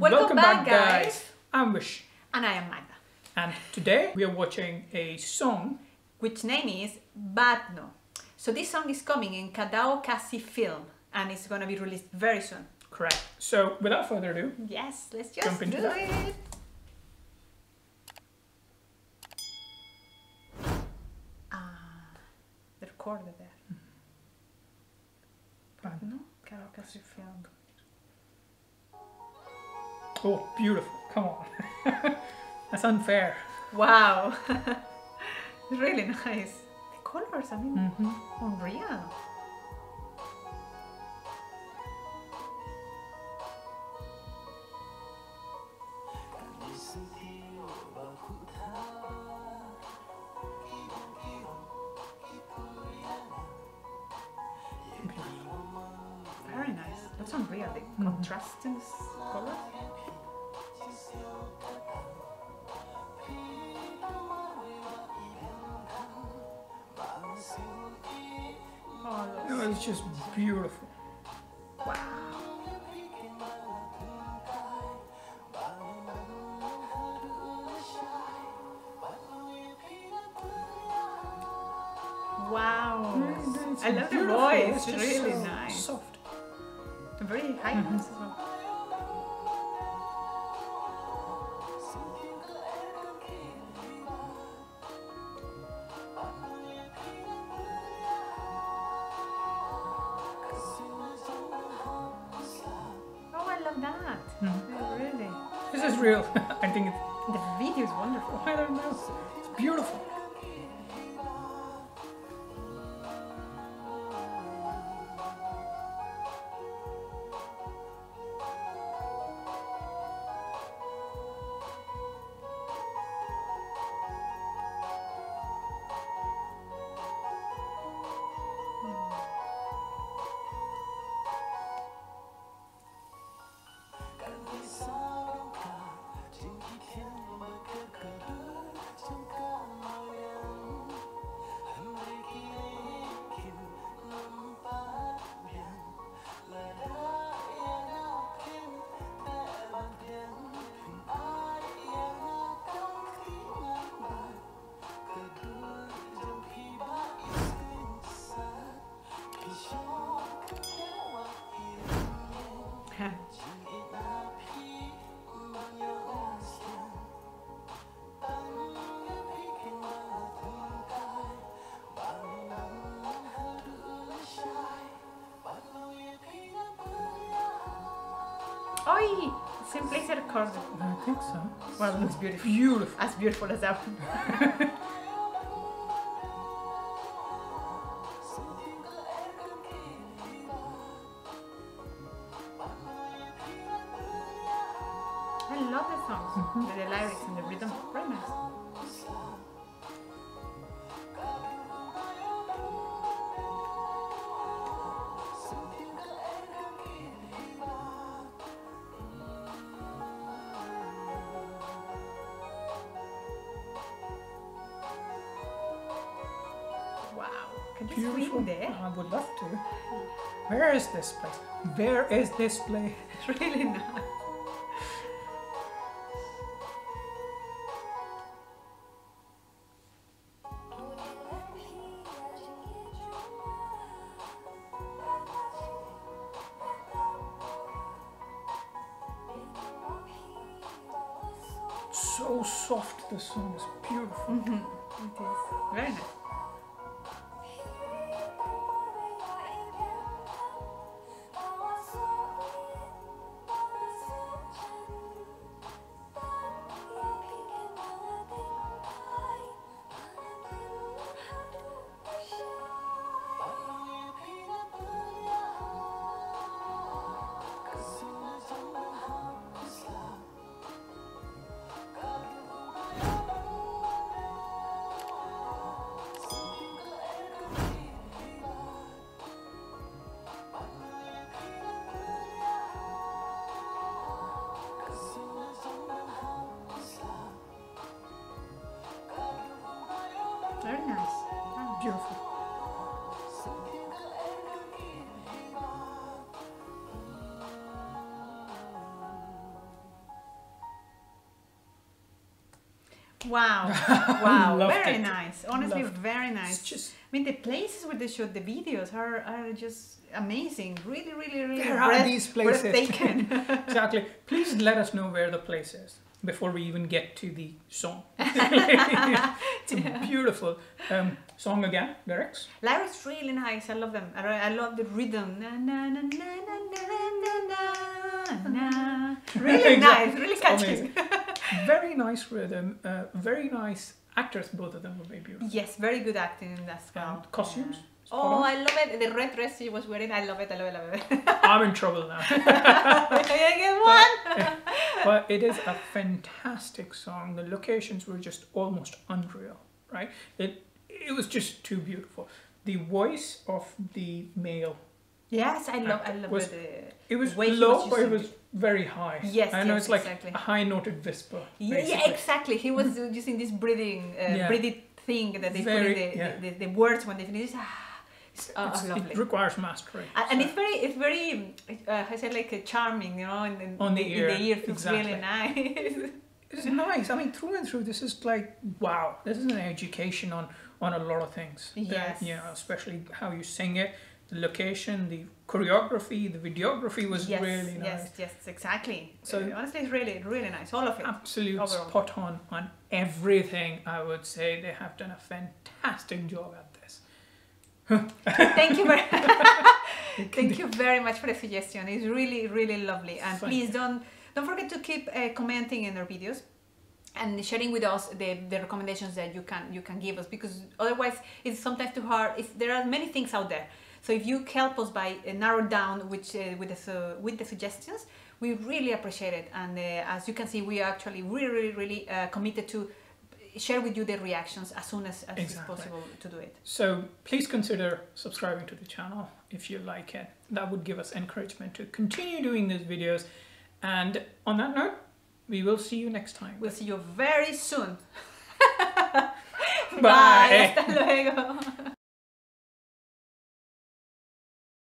Welcome back guys. I'm Vish. And I am Magda. And today we are watching a song which name is Badno. So this song is coming in Kadaw Khasi film and it's going to be released very soon. Correct. So without further ado, yes, let's just jump into it. The recorder there. Badno, Kadaw Khasi film. Oh, beautiful. Come on. That's unfair. Wow. Really nice. The colors, I mean, unreal. Very nice. That's unreal. The contrasting colors. It's just beautiful. Wow. Wow. Mm, I love the voice. It's really so nice. Soft. Very high notes as well. That really, this is real. I think the video is wonderful. I don't know, it's beautiful. Oi! Same place I recorded. I think so. Well, it looks beautiful. Beautiful. As beautiful as that one. I love the songs, the lyrics and the rhythm. Very nice. Wow, can you swing there? I would love to. Where is this place? Where is this place? Really nice. So soft, the song is beautiful. It is. Very nice. Wow, wow, very nice. Honestly, very nice. Just, I mean, the places where they shoot the videos are just amazing. Really, really, really. Where are these places? Exactly. Please let us know where the place is before we even get to the song. It's a beautiful song again, lyrics. Lyrics really nice. I love them. I love the rhythm. Na, na, na, na, na, na, na. Really nice, really catchy. Very nice rhythm, very nice actors, both of them were very beautiful. Yes, very good acting in that film. Costumes? Yeah. Oh, I love it. The red dress she was wearing, I love it, I love it, I love it. I'm in trouble now. But it is a fantastic song. The locations were just almost unreal, right? It was just too beautiful. The voice of the male. Yes, I love it. It was low, but it was very high. Yes, I know, yes, it's like exactly. A high-noted whisper. Yeah, yeah, exactly. He was using this breathing, breathing thing that they put in the words when they finish. It requires mastery. And so. it's very, I said, like charming, you know, and on the ear. In the ear, feels really nice. It's nice. I mean, through and through, this is like, wow. This is an education on a lot of things. Yes. That, you know, especially how you sing it. The location, the choreography, the videography was really nice. Yes, yes, exactly. So honestly, it's really, really nice. All of it. Absolutely spot on everything. I would say they have done a fantastic job at this. Thank you very, thank you very much for the suggestion. It's really, really lovely. And please don't forget to keep commenting in our videos and sharing with us the recommendations that you can give us, because otherwise it's sometimes too hard. There are many things out there. So if you help us by narrow down with the suggestions, we really appreciate it. And as you can see, we are actually really, really committed to share with you the reactions as soon as possible to do it. So please consider subscribing to the channel if you like it. That would give us encouragement to continue doing these videos. And on that note, we will see you next time. We'll see you very soon. Bye. Bye. Hasta luego.